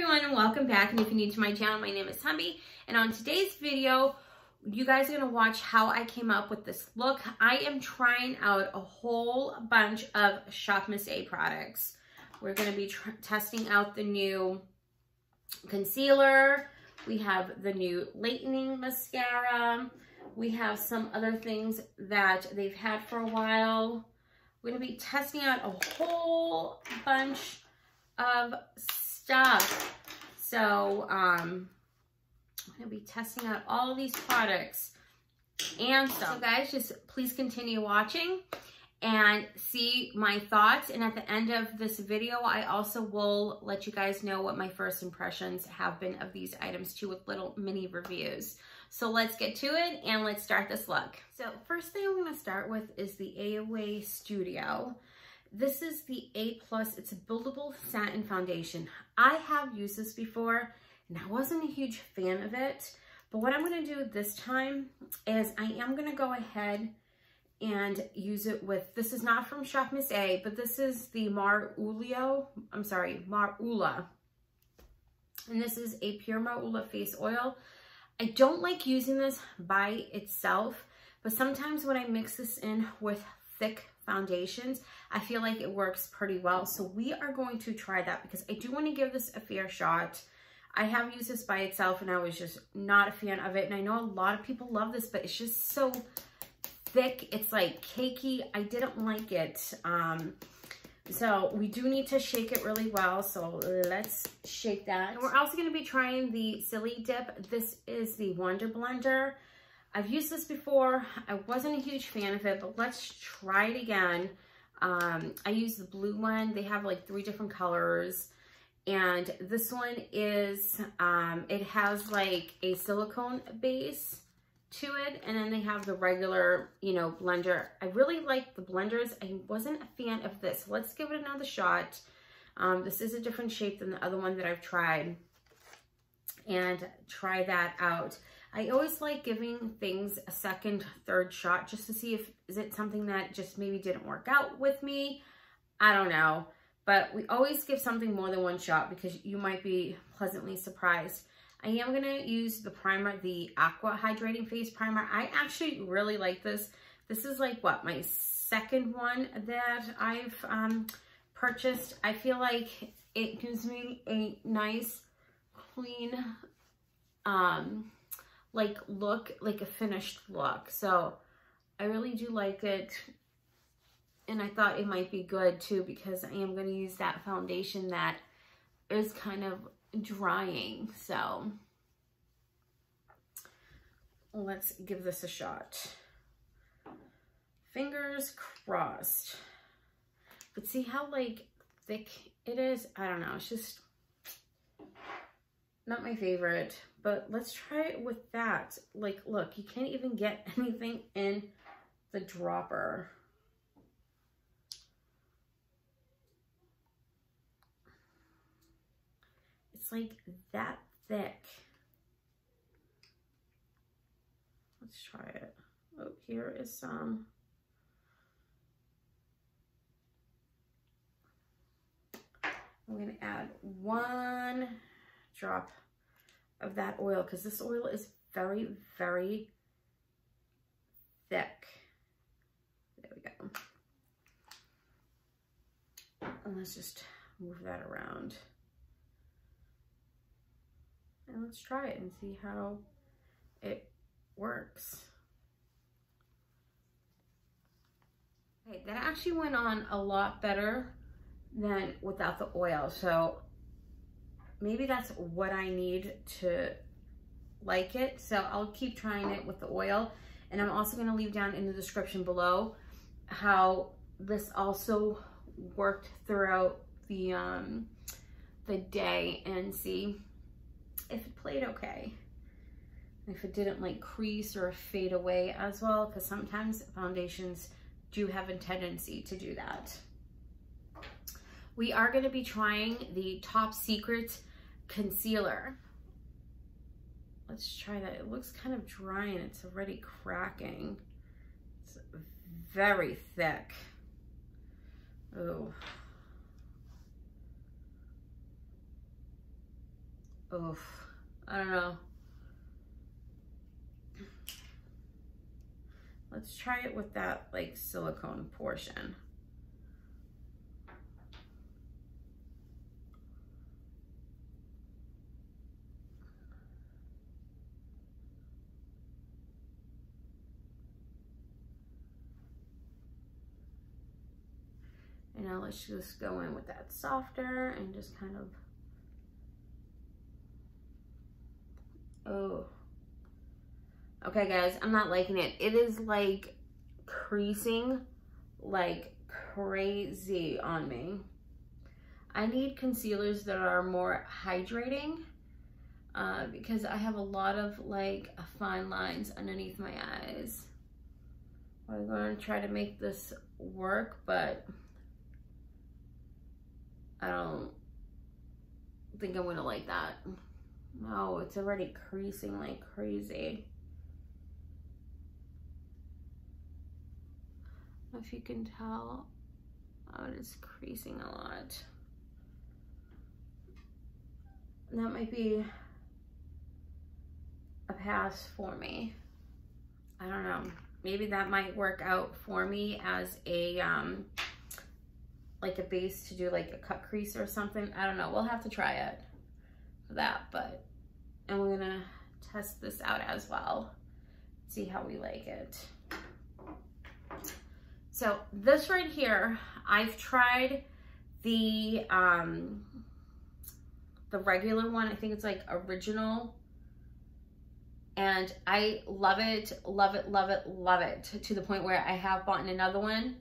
everyone and welcome back. And if you're new to my channel, my name is Humby. And on today's video, you guys are going to watch how I came up with this look. I am trying out a whole bunch of Shop Miss A products. We're going to be testing out the new concealer. We have the new lightening mascara. We have some other things that they've had for a while. We're going to be testing out a whole bunch of stuff. So, I'm going to be testing out all of these products and stuff. So guys, just please continue watching and see my thoughts. And at the end of this video, I also will let you guys know what my first impressions have been of these items too, with little mini reviews. So let's get to it and let's start this look. So first thing I'm going to start with is the AOA Studio. This is the A+. It's a buildable satin foundation. I have used this before and I wasn't a huge fan of it, but what I'm going to do this time is I am going to go ahead and use it with, this is not from Shop Miss A, but this is the Marula. And this is a pure Marula face oil. I don't like using this by itself, but sometimes when I mix this in with thick foundations, I feel like it works pretty well. So we are going to try that because I do want to give this a fair shot. I have used this by itself and I was just not a fan of it. And I know a lot of people love this, but it's just so thick. It's like cakey. I didn't like it. So we do need to shake it really well. So let's shake that. And we're also going to be trying the Silly Dip. This is the Wonder Blender. I've used this before. I wasn't a huge fan of it, but let's try it again. I used the blue one. They have like 3 different colors. And this one is, it has like a silicone base to it. And then they have the regular, you know, blender. I really like the blenders. I wasn't a fan of this. Let's give it another shot. This is a different shape than the other one that I've tried. And try that out. I always like giving things a second, third shot just to see if, is it something that just maybe didn't work out with me? I don't know. But we always give something more than one shot because you might be pleasantly surprised. I am going to use the primer, the Aqua Hydrating Face Primer. I actually really like this. This is like, what, my second one that I've purchased. I feel like it gives me a nice, clean, like look, like a finished look. So I really do like it. And I thought it might be good too because I am going to use that foundation that is kind of drying. So let's give this a shot. Fingers crossed. But see how like thick it is? I don't know. It's just not my favorite. But let's try it with that. Like, look, you can't even get anything in the dropper. Like that thick. Let's try it. Oh, here is some. I'm going to add 1 drop of that oil because this oil is very, very thick. There we go. And let's just move that around. And let's try it and see how it works. Okay, that actually went on a lot better than without the oil. So maybe that's what I need to like it. So I'll keep trying it with the oil. And I'm also going to leave down in the description below how this also worked throughout the day and see if it played okay, if it didn't like crease or fade away as well, because sometimes foundations do have a tendency to do that. We are going to be trying the Top Secret Concealer. Let's try that. It looks kind of dry and it's already cracking. It's very thick. Oh. Oof, I don't know. Let's try it with that like silicone portion. And now let's just go in with that softer and just kind of, oh. Okay guys, I'm not liking it. It is like creasing like crazy on me. I need concealers that are more hydrating because I have a lot of like fine lines underneath my eyes. I'm going to try to make this work, but I don't think I'm going to like that. No, it's already creasing like crazy. I don't know if you can tell, oh, it is creasing a lot. And that might be a pass for me. I don't know. Maybe that might work out for me as a like a base to do like a cut crease or something. I don't know. We'll have to try it for that, but and we're gonna test this out as well. See how we like it. So this right here, I've tried the regular one. I think it's like original. And I love it, love it, love it, love it, to the point where I have bought another one.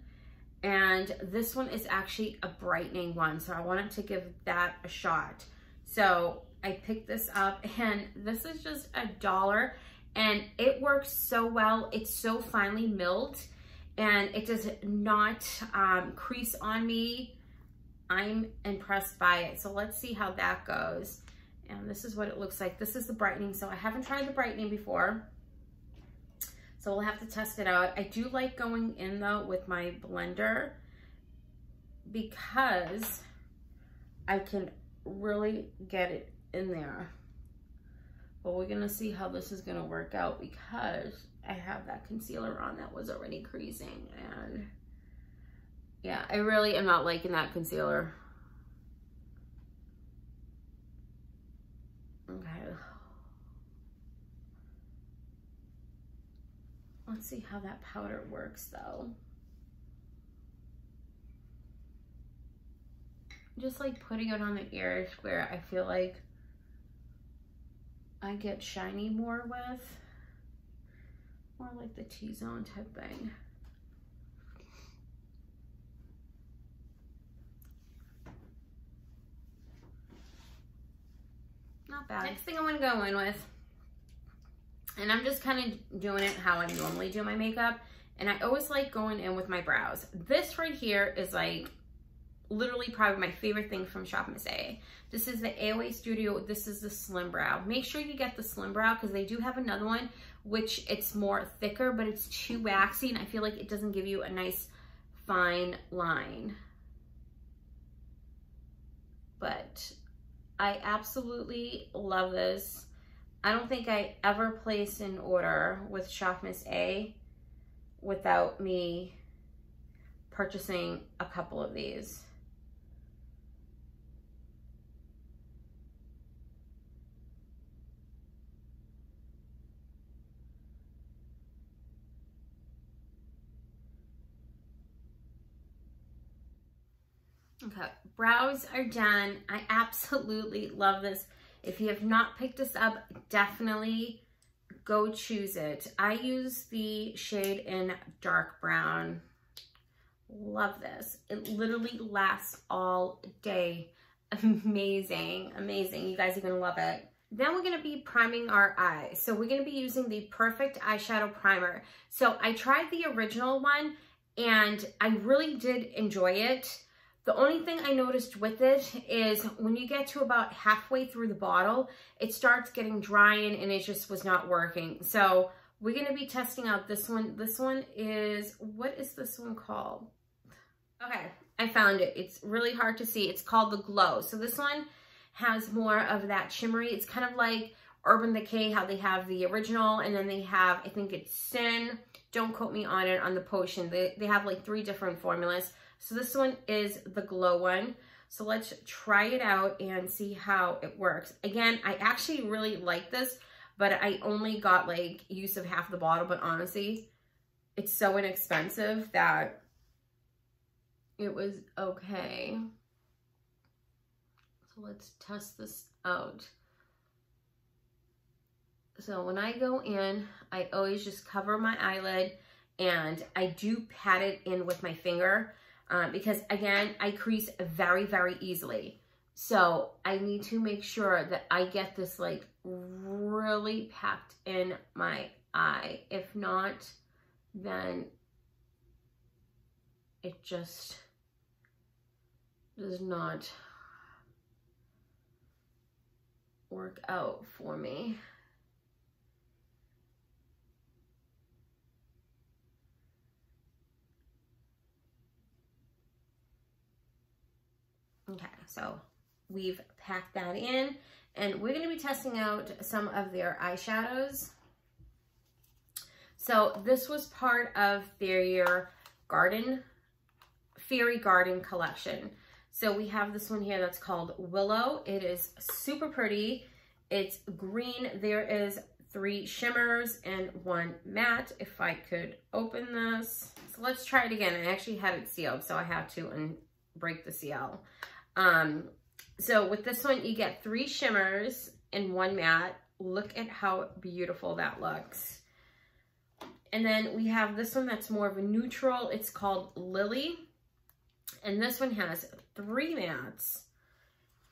And this one is actually a brightening one. So I wanted to give that a shot. So I picked this up and this is just $1 and it works so well. It's so finely milled. And it does not crease on me. I'm impressed by it. So let's see how that goes. And this is what it looks like. This is the brightening. So I haven't tried the brightening before. So we'll have to test it out. I do like going in though with my blender because I can really get it in there. But we're gonna see how this is gonna work out because I have that concealer on that was already creasing, and yeah, I really am not liking that concealer. Okay. Let's see how that powder works though. Just like putting it on the ears where I feel like I get shiny more with. More like the T-zone type thing. Not bad. Next thing I want to go in with, and I'm just kind of doing it how I normally do my makeup, and I always like going in with my brows. This right here is like literally probably my favorite thing from Shop Miss A. This is the AOA Studio. This is the Slim Brow. Make sure you get the Slim Brow because they do have another one which it's more thicker, but it's too waxy, and I feel like it doesn't give you a nice fine line. But I absolutely love this. I don't think I ever place an order with Shop Miss A without me purchasing a couple of these. Okay, brows are done. I absolutely love this. If you have not picked this up, definitely go choose it. I use the shade in dark brown. Love this. It literally lasts all day. Amazing, amazing. You guys are gonna love it. Then we're gonna be priming our eyes. So we're gonna be using the Perfect Eyeshadow Primer. So I tried the original one and I really did enjoy it. The only thing I noticed with it is when you get to about halfway through the bottle, it starts getting drying and it just was not working. So we're going to be testing out this one. This one is, what is this one called? Okay, I found it. It's really hard to see. It's called the Glow. So this one has more of that shimmery. It's kind of like Urban Decay, how they have the original, and then they have, I think it's Sin, don't quote me on it, on the potion. They have like 3 different formulas. So this one is the Glow one. So let's try it out and see how it works. Again, I actually really like this, but I only got like use of half the bottle, but honestly, it's so inexpensive that it was okay. So let's test this out. So when I go in, I always just cover my eyelid and I do pat it in with my finger because again, I crease very, very easily. So I need to make sure that I get this like really packed in my eye. If not, then it just does not work out for me. Okay, so we've packed that in and we're going to be testing out some of their eyeshadows. So this was part of their Fairy Garden collection. So we have this one here that's called Willow. It is super pretty. It's green. There is 3 shimmers and 1 matte. If I could open this. So let's try it again. I actually had it sealed, so I had to break the seal. So with this one, you get 3 shimmers and 1 matte. Look at how beautiful that looks. And then we have this one that's more of a neutral. It's called Lily. And this one has 3 mattes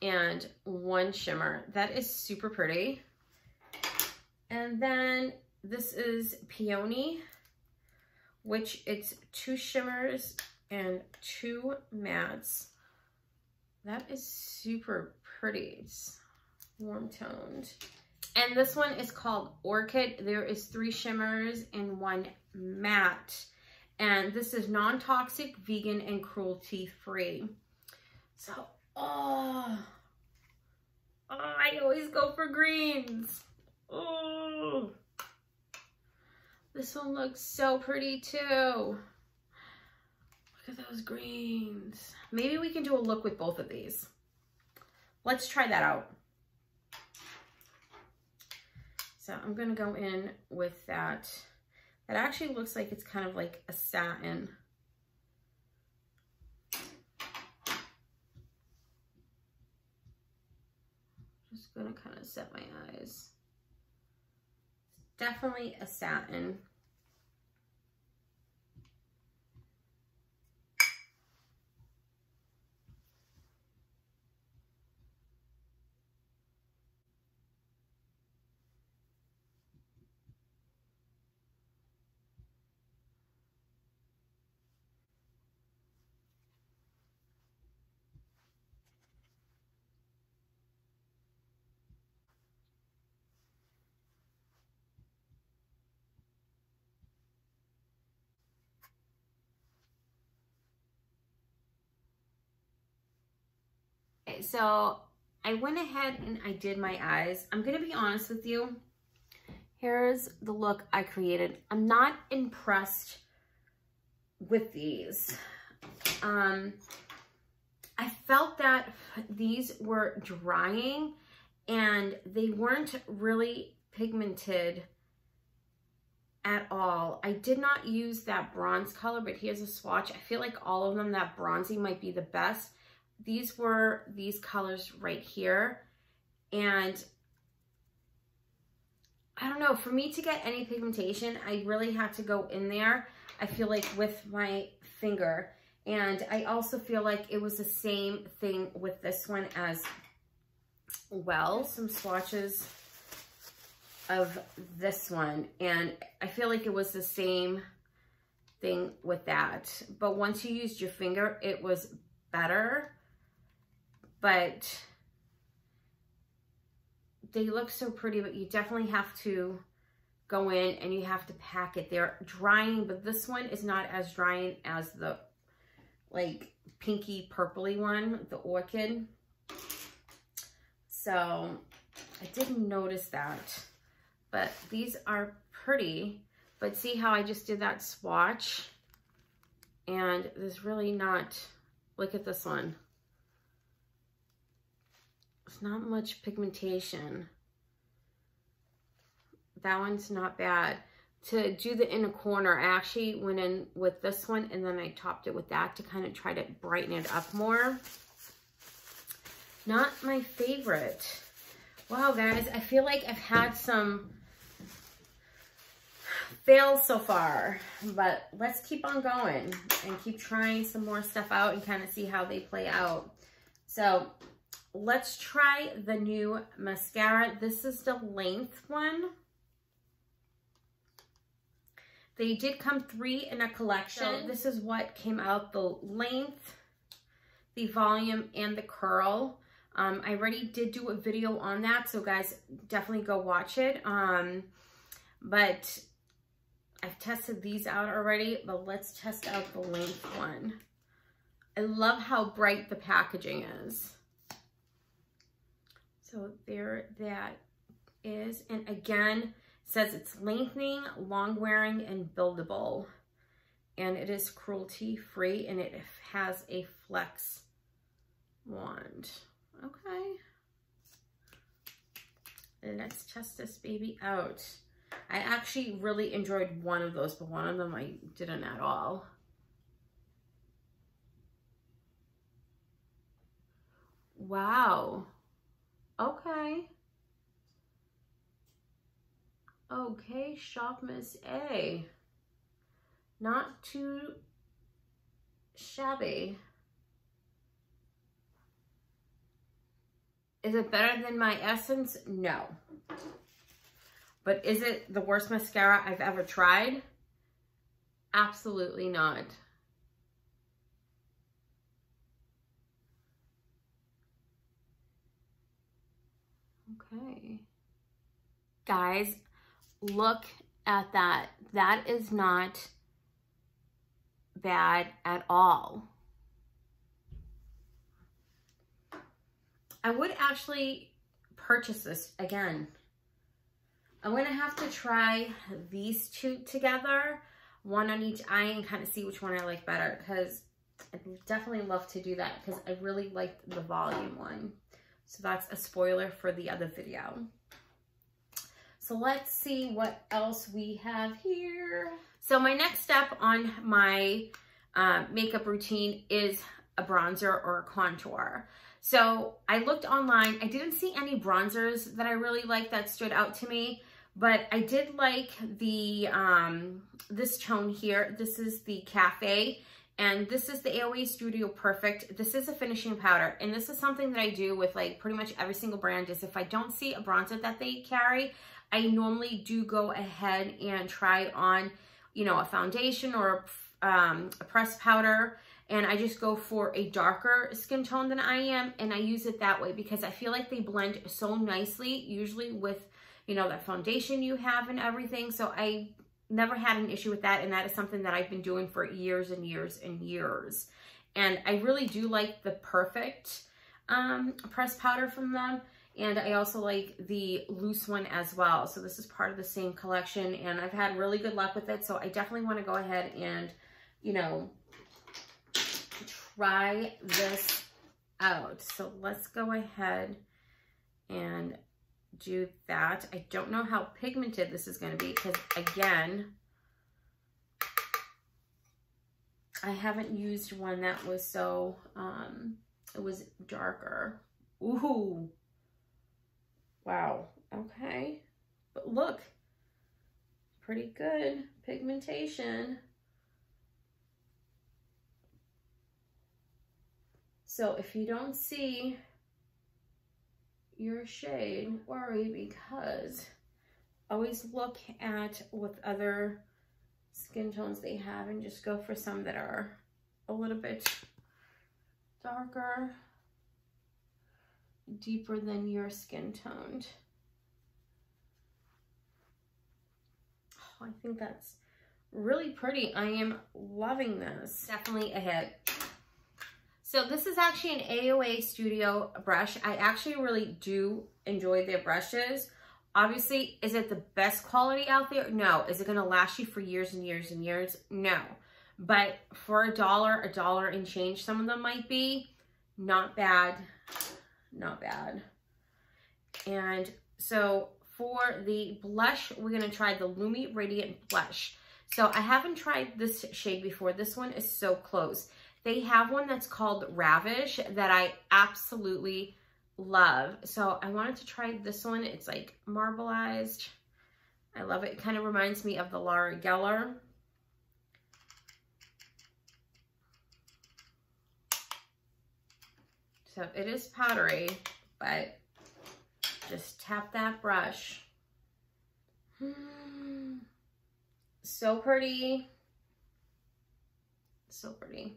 and 1 shimmer. That is super pretty. And then this is Peony, which it's 2 shimmers and 2 mattes. That is super pretty. It's warm toned. And this one is called Orchid. There is 3 shimmers and 1 matte. And this is non-toxic, vegan, and cruelty-free. So, I always go for greens. Oh, this one looks so pretty too. Look at those greens. Maybe we can do a look with both of these. Let's try that out. So I'm gonna go in with that. It actually looks like it's kind of like a satin. Just gonna kind of set my eyes. It's definitely a satin. So I went ahead and I did my eyes. I'm going to be honest with you. Here's the look I created. I'm not impressed with these. I felt that these were drying and they weren't really pigmented at all. I did not use that bronze color, but here's a swatch. I feel like all of them, that bronzy might be the best. These were these colors right here, and I don't know, for me to get any pigmentation, I really have to go in there, I feel like, with my finger. And I also feel like it was the same thing with this one as well. Some swatches of this one, and I feel like it was the same thing with that, but once you used your finger, it was better. But they look so pretty, but you definitely have to go in and you have to pack it. They're drying, but this one is not as drying as the like pinky purpley one, the Orchid. So I didn't notice that, but these are pretty. But see how I just did that swatch? And there's really not, look at this one. It's not much pigmentation. That one's not bad. To do the inner corner, I actually went in with this one and then I topped it with that to kind of try to brighten it up more. Not my favorite. Wow, guys, I feel like I've had some fails so far, but let's keep on going and keep trying some more stuff out and kind of see how they play out. So let's try the new mascara. This is the length one. They did come 3 in a collection. So this is what came out, the length, the volume, and the curl. I already did do a video on that, so guys, definitely go watch it. But I've tested these out already, but let's test out the length one. I love how bright the packaging is. So there that is. And again, says it's lengthening, long wearing, and buildable. And it is cruelty free and it has a flex wand. Okay. And let's test this baby out. I actually really enjoyed one of those, but one of them I didn't at all. Wow. Okay. Okay, Shop Miss A. Not too shabby. Is it better than my Essence? No. But is it the worst mascara I've ever tried? Absolutely not. Okay. Guys, look at that. That is not bad at all. I would actually purchase this again. I'm gonna have to try these two together, one on each eye, and kind of see which one I like better, because I definitely love to do that because I really liked the volume one. So that's a spoiler for the other video. So let's see what else we have here. So my next step on my makeup routine is a bronzer or a contour. So I looked online. I didn't see any bronzers that I really liked that stood out to me, but I did like the this tone here. This is the Cafe, and this is the AOA Studio Perfect. This is a finishing powder, and this is something that I do with like pretty much every single brand. Is if I don't see a bronzer that they carry, I normally do go ahead and try on, you know, a foundation or a pressed powder, and I just go for a darker skin tone than I am, and I use it that way because I feel like they blend so nicely, usually with, you know, that foundation you have and everything. So I never had an issue with that, and that is something that I've been doing for years and years and years. And I really do like the Perfect pressed powder from them. And I also like the loose one as well. So this is part of the same collection, and I've had really good luck with it. So I definitely want to go ahead and, you know, try this out. So let's go ahead and do that. I don't know how pigmented this is going to be because, again, I haven't used one that was so, it was darker. Ooh. Wow, okay, but look, pretty good pigmentation. So if you don't see your shade, don't worry, because always look at what other skin tones they have and just go for some that are a little bit darker, deeper than your skin toned. Oh, I think that's really pretty. I am loving this. Definitely a hit. So this is actually an AOA Studio brush. I actually really do enjoy their brushes. Obviously, is it the best quality out there? No. Is it gonna last you for years and years and years? No. But for a dollar and change, some of them might be, not bad, not bad. And so for the blush, we're gonna try the Lumi Radiant Blush. So I haven't tried this shade before. This one is so close. They have one that's called Ravish that I absolutely love. So I wanted to try this one. It's like marbleized. I love it. It kind of reminds me of the Laura Geller. So it is powdery, but just tap that brush. So pretty. So pretty.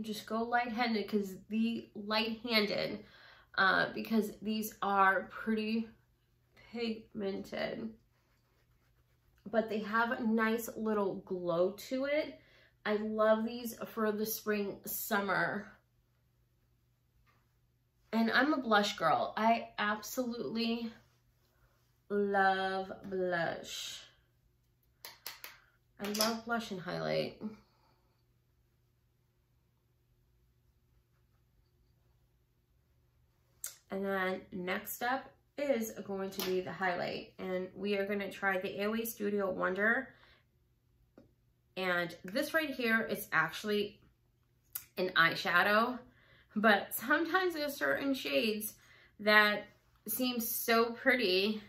Just go light-handed because these are pretty pigmented. But they have a nice little glow to it. I love these for the spring, summer. And I'm a blush girl. I absolutely love blush. I love blush and highlight. And then next up is going to be the highlight. And we are going to try the AOA Studio Wonder. And this right here is actually an eyeshadow. But sometimes there's certain shades that seem so pretty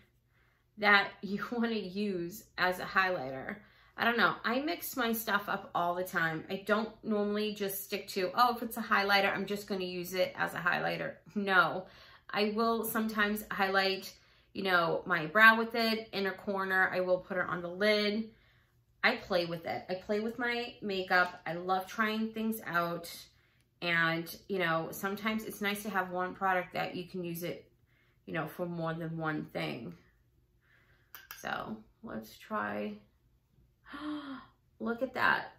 that you want to use as a highlighter. I don't know. I mix my stuff up all the time. I don't normally just stick to, oh, if it's a highlighter, I'm just going to use it as a highlighter. No. I will sometimes highlight, you know, my brow with it, inner corner. I will put it on the lid. I play with it. I play with my makeup. I love trying things out. And, you know, sometimes it's nice to have one product that you can use it, you know, for more than one thing. So let's try. Look at that.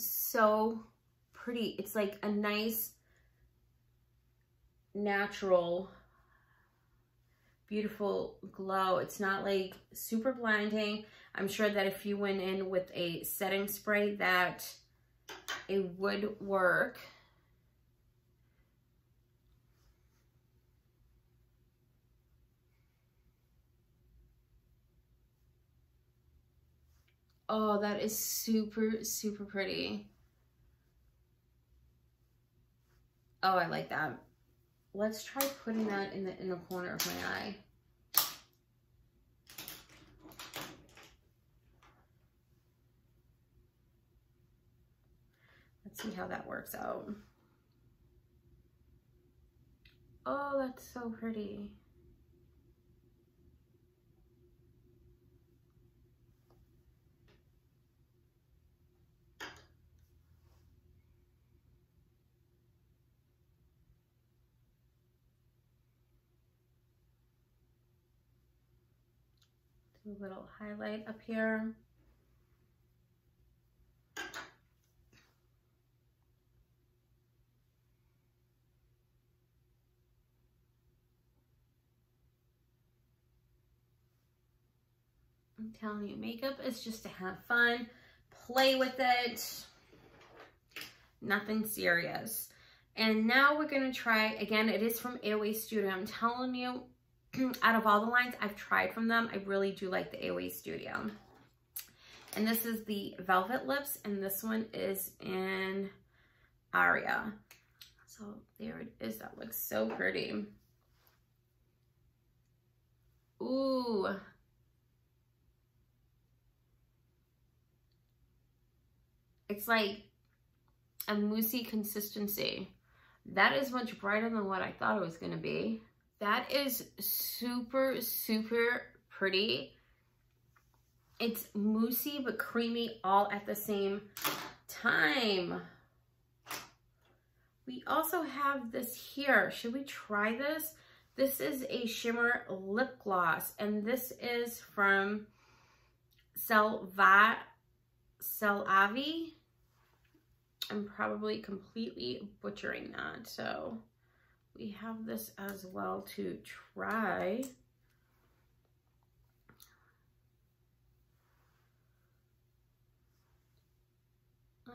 So pretty. It's like a nice, natural, beautiful glow. It's not like super blinding. I'm sure that if you went in with a setting spray that it would work. Oh, that is super, super pretty. Oh, I like that. Let's try putting that in the inner corner of my eye. Let's see how that works out. Oh, that's so pretty. A little highlight up here. I'm telling you, makeup is just to have fun, play with it, nothing serious. And now we're gonna try, again, it is from AOA Studio. I'm telling you, out of all the lines I've tried from them, I really do like the AOA Studio. And this is the Velvet Lips, and this one is in Aria. So there it is. That looks so pretty. Ooh. It's like a moussey consistency. That is much brighter than what I thought it was going to be. That is super, super pretty. It's moussey but creamy all at the same time. We also have this here. Should we try this? This is a shimmer lip gloss, and this is from Celavi. I'm probably completely butchering that, so we have this as well to try.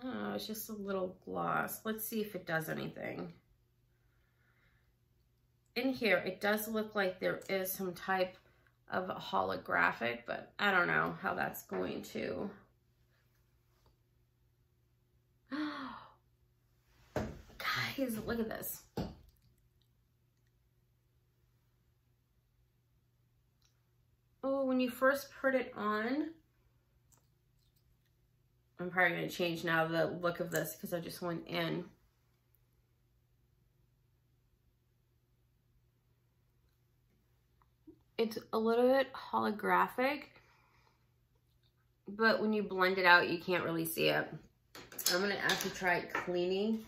Oh, it's just a little gloss. Let's see if it does anything. In here, it does look like there is some type of a holographic, but I don't know how that's going to. Guys, look at this. Oh, when you first put it on, I'm probably going to change now the look of this because I just went in. It's a little bit holographic, but when you blend it out, you can't really see it. I'm going to have to try cleaning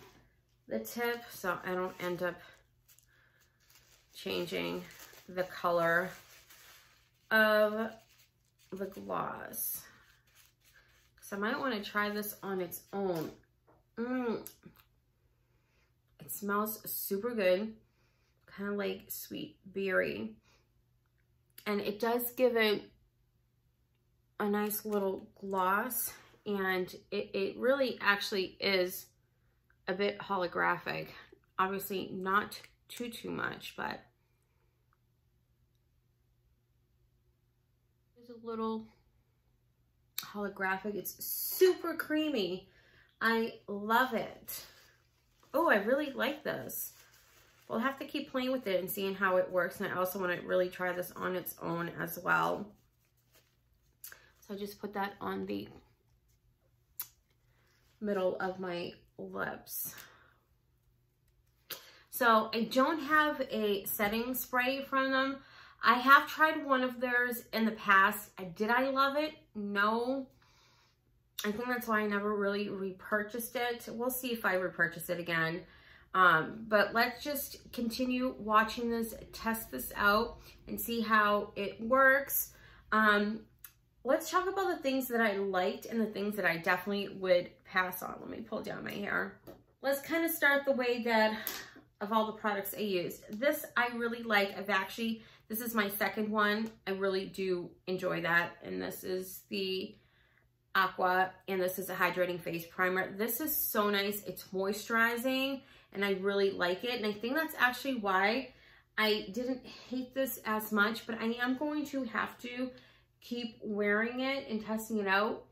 the tip so I don't end up changing the color of the gloss. So I might want to try this on its own. It smells super good, kind of like sweet berry. And it does give it a nice little gloss, and it really actually is a bit holographic. Obviously not too much, but there's a little holographic. It's super creamy. I love it. Oh, I really like this. We'll have to keep playing with it and seeing how it works. And I also want to really try this on its own as well. So I just put that on the middle of my lips. So I don't have a setting spray from them. I have tried one of theirs in the past. Did I love it? No. I think that's why I never really repurchased it. We'll see if I repurchase it again. But let's just continue watching this, test this out, and see how it works. Let's talk about the things that I liked and the things that I definitely would pass on. Let me pull down my hair. Let's kind of start the way that, of all the products I used. This I really like. This is my second one. I really do enjoy that. And this is the Aqua, and this is a hydrating face primer. This is so nice. It's moisturizing. And I really like it. And I think that's actually why I didn't hate this as much, but I am going to have to keep wearing it and testing it out.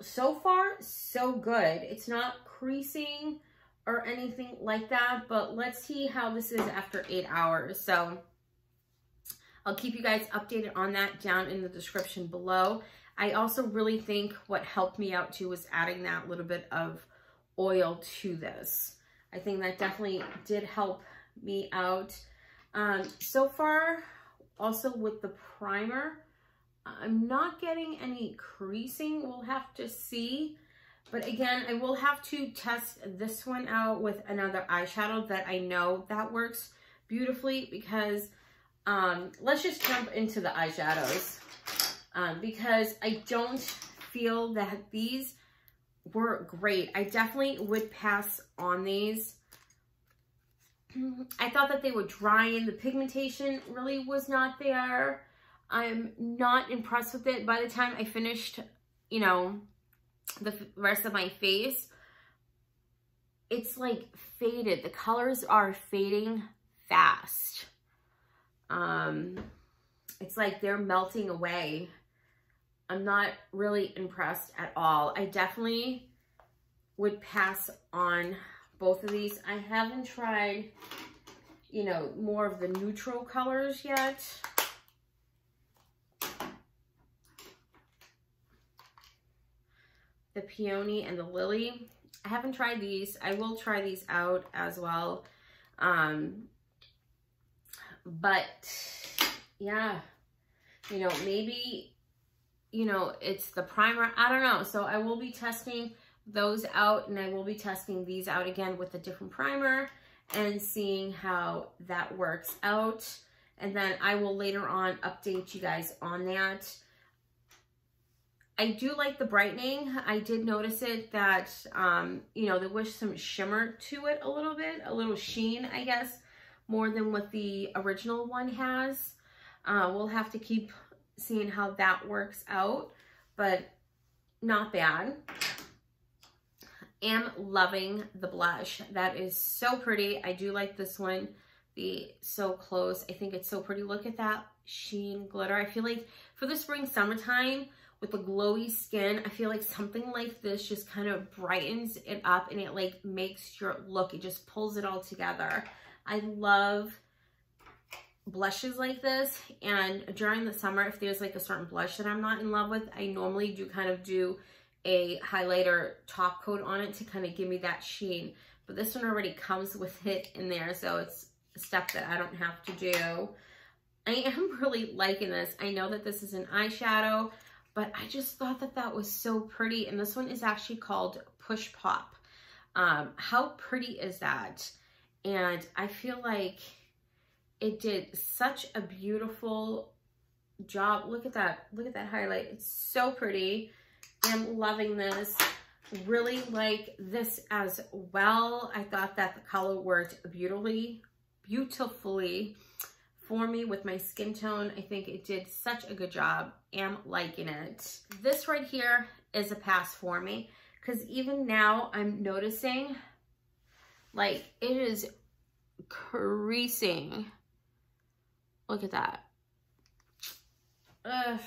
So far, so good. It's not creasing or anything like that, but let's see how this is after 8 hours. So I'll keep you guys updated on that down in the description below. I also really think what helped me out too was adding that little bit of oil to this. I think that definitely did help me out. So far, also with the primer, I'm not getting any creasing. We'll have to see. But again, I will have to test this one out with another eyeshadow that I know that works beautifully, because let's just jump into the eyeshadows, because I don't feel that these were great. I definitely would pass on these. I thought that they were dry, and the pigmentation really was not there. I'm not impressed with it. By the time I finished, you know, the rest of my face, it's like faded. The colors are fading fast. It's like they're melting away. I'm not really impressed at all. I definitely would pass on both of these. I haven't tried, you know, more of the neutral colors yet. The Peony and the Lily. I haven't tried these. I will try these out as well. But yeah, you know, maybe, you know, it's the primer. I don't know. So I will be testing those out, and I will be testing these out again with a different primer and seeing how that works out. And then I will later on update you guys on that. I do like the brightening. I did notice it that, you know, there was some shimmer to it a little bit, a little sheen, I guess, more than what the original one has. We'll have to keep seeing how that works out, but not bad. Am loving the blush. That is so pretty. I do like this one. The So Close. I think it's so pretty. Look at that sheen glitter. I feel like for the spring, summertime, with the glowy skin, I feel like something like this just kind of brightens it up and it like makes your look, it just pulls it all together. I love blushes like this, and during the summer, if there's like a certain blush that I'm not in love with, I normally do kind of do a highlighter top coat on it to kind of give me that sheen, but this one already comes with it in there, so it's stuff that I don't have to do. I am really liking this. I know that this is an eyeshadow, but I just thought that that was so pretty. And this one is actually called Push Pop. How pretty is that? And I feel like it did such a beautiful job. Look at that highlight. It's so pretty. I'm loving this. Really like this as well. I thought that the color worked beautifully for me with my skin tone. I think it did such a good job. Am liking it. This right here is a pass for me, because even now I'm noticing like it is creasing. Look at that. Ugh,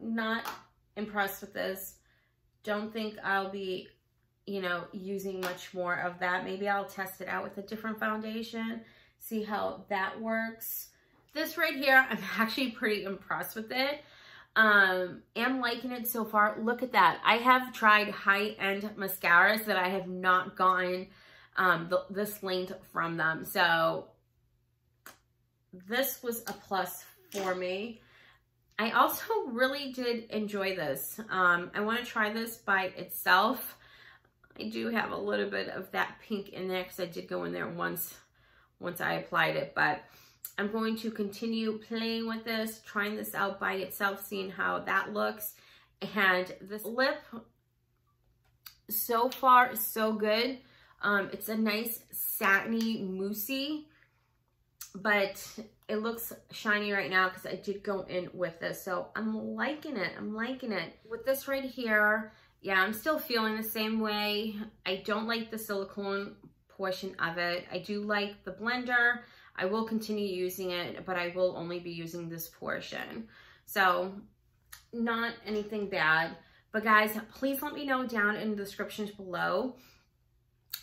not impressed with this. Don't think I'll be, you know, using much more of that. Maybe I'll test it out with a different foundation, see how that works. This right here, I'm actually pretty impressed with it. Am liking it so far. Look at that. I have tried high-end mascaras that I have not gotten this length from them. So this was a plus for me. I also really did enjoy this. I want to try this by itself. I do have a little bit of that pink in there because I did go in there once I applied it, but I'm going to continue playing with this, trying this out by itself, seeing how that looks. And this lip, so far, so good. It's a nice satiny moussey, but it looks shiny right now because I did go in with this. So I'm liking it. I'm liking it. With this right here, yeah, I'm still feeling the same way. I don't like the silicone portion of it. I do like the blender. I will continue using it, but I will only be using this portion. So not anything bad, but guys, please let me know down in the descriptions below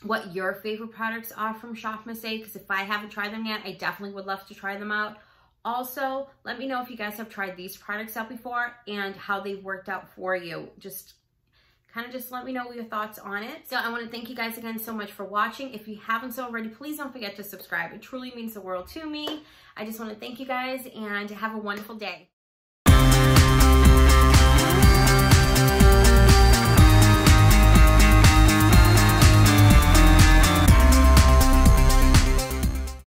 what your favorite products are from Shop Miss A, because if I haven't tried them yet, I definitely would love to try them out. Also, let me know if you guys have tried these products out before and how they worked out for you. Just let me know your thoughts on it. So I want to thank you guys again so much for watching. If you haven't so already, please don't forget to subscribe. It truly means the world to me. I just want to thank you guys and have a wonderful day.